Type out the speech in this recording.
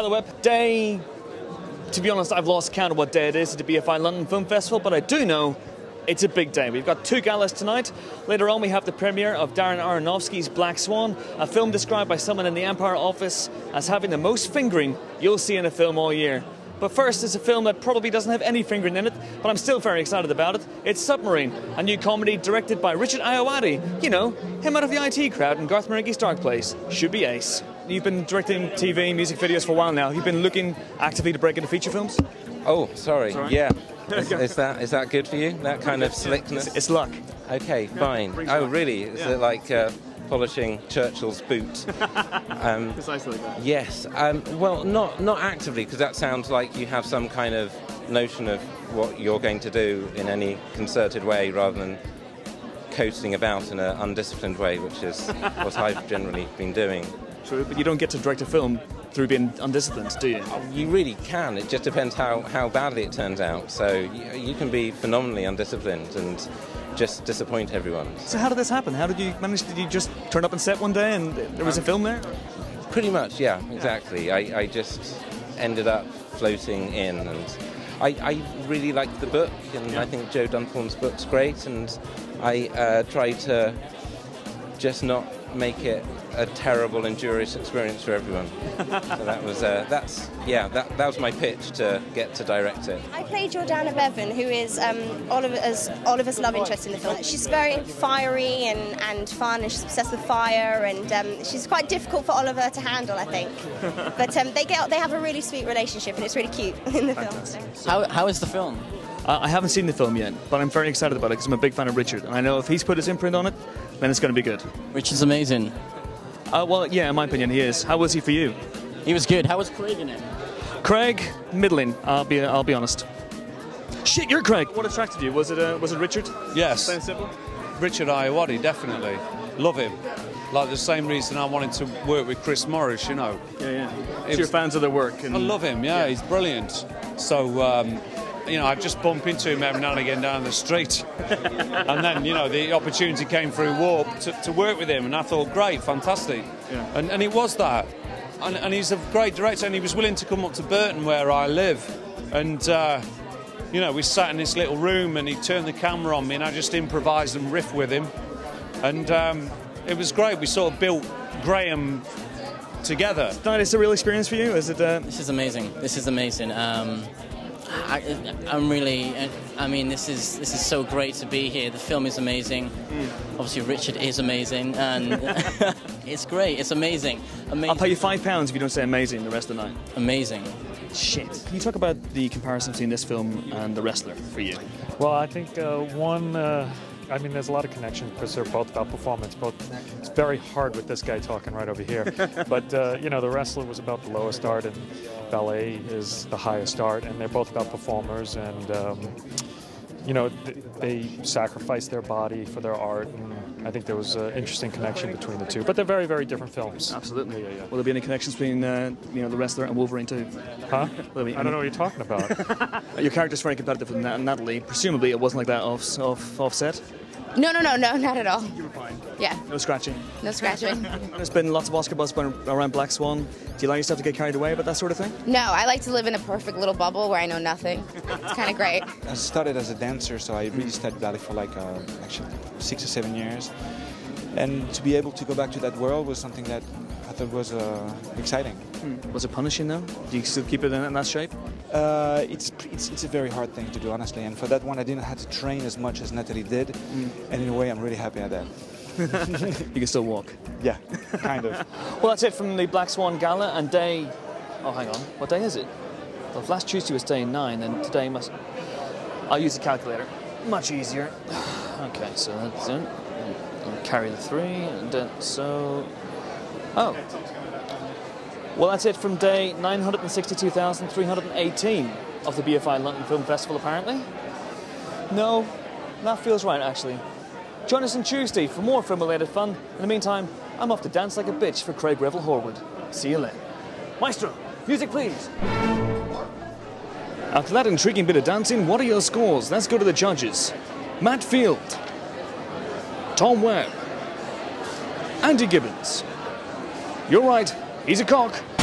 Hello Web. Day, to be honest, I've lost count of what day it is at the BFI London Film Festival, but I do know it's a big day. We've got two galas tonight. Later on we have the premiere of Darren Aronofsky's Black Swan, a film described by someone in the Empire office as having the most fingering you'll see in a film all year. But first, it's a film that probably doesn't have any fingering in it, but I'm still very excited about it. It's Submarine, a new comedy directed by Richard Ayoade. You know, him out of the IT Crowd and Garth Marenghi's Dark Place. Should be ace. You've been directing TV, music videos for a while now. You've been looking actively to break into feature films? Oh, sorry, right. Yeah. Is that good for you? That kind of slickness? It's luck. Okay, yeah, fine. Oh, luck. Really? Is it like polishing Churchill's boot? Precisely. Yes. Well, not actively, because that sounds like you have some kind of notion of what you're going to do in any concerted way, rather than coasting about in an undisciplined way, which is what I've generally been doing. True, but you don't get to direct a film through being undisciplined, do you? You really can. It just depends how badly it turns out. So you can be phenomenally undisciplined and just disappoint everyone. So how did this happen? How did you manage? Did you just turn up on set one day and there was a film there? Pretty much, yeah, exactly. Yeah. I just ended up floating in, and I really liked the book, and I think Joe Dunthorne's book's great, and I tried to just not make it a terrible, injurious experience for everyone. So that was that was my pitch to get to direct it. I play Jordana Bevan, who is Oliver's love interest in the film. She's very fiery and fun, and she's obsessed with fire, and she's quite difficult for Oliver to handle, I think. But they have a really sweet relationship, and it's really cute in the film. So. How is the film? I haven't seen the film yet, but I'm very excited about it because I'm a big fan of Richard, and I know if he's put his imprint on it, then it's going to be good. Richard's amazing. Well, yeah, in my opinion, he is. How was he for you? He was good. How was Craig in it? Craig, middling. I'll be honest. Shit, you're Craig. What attracted you? Was it Richard? Yes. Same simple. Richard Ayoade, definitely. Love him. Like the same reason I wanted to work with Chris Morris, you know. Yeah, yeah. So you're fans of their work. And I love him. Yeah, yeah. He's brilliant. So. You know, I just bump into him every now and again down the street, and then you know the opportunity came through Warp to work with him, and I thought, great, fantastic, yeah. and it was that, and he's a great director, and he was willing to come up to Burton where I live, and you know we sat in this little room, and he turned the camera on me, and I just improvised and riffed with him, and it was great. We sort of built Graham together. Tonight is a real experience for you, is it? This is amazing. This is amazing. I'm really. I mean, this is so great to be here. The film is amazing. Obviously, Richard is amazing, and it's great. It's amazing. Amazing. I'll pay you £5 if you don't say amazing the rest of the night. Amazing. Shit. Can you talk about the comparison between this film and The Wrestler for you? Well, I think one. I mean, there's a lot of connection because they're both about performance. It's very hard with this guy talking right over here. But, you know, The Wrestler was about the lowest art and ballet is the highest art. And they're both about performers. And, you know, they sacrifice their body for their art. And I think there was an interesting connection between the two. But they're very, very different films. Absolutely. Yeah, yeah. Will there be any connections between, you know, The Wrestler and Wolverine 2? Huh? I don't know what you're talking about. Your character's very competitive with Natalie. Presumably it wasn't like that offset? No, not at all. You were fine. Yeah. No scratching. No scratching. There's been lots of Oscar buzz around Black Swan. Do you allow yourself to get carried away about that sort of thing? No, I like to live in a perfect little bubble where I know nothing. It's kind of great. I started as a dancer, so I really studied ballet for like actually 6 or 7 years. And to be able to go back to that world was something that I thought was exciting. Was it punishing though? Do you still keep it in that shape? It's a very hard thing to do, honestly, and for that one I didn't have to train as much as Natalie did, and in a way I'm really happy at that. You can still walk? Yeah, kind of. Well, that's it from the Black Swan Gala and day... Oh, hang on, what day is it? Well, last Tuesday was day 9 and today must... I'll use the calculator. Much easier. Okay, so that's it. I'll carry the 3 and then so... Oh. Well, that's it from day 962,318 of the BFI London Film Festival, apparently. No, that feels right, actually. Join us on Tuesday for more film-related fun. In the meantime, I'm off to dance like a bitch for Craig Revel Horwood. See you later. Maestro, music please. After that intriguing bit of dancing, what are your scores? Let's go to the judges. Matt Field. Tom Webb. Andy Gibbons. You're right. He's a cock.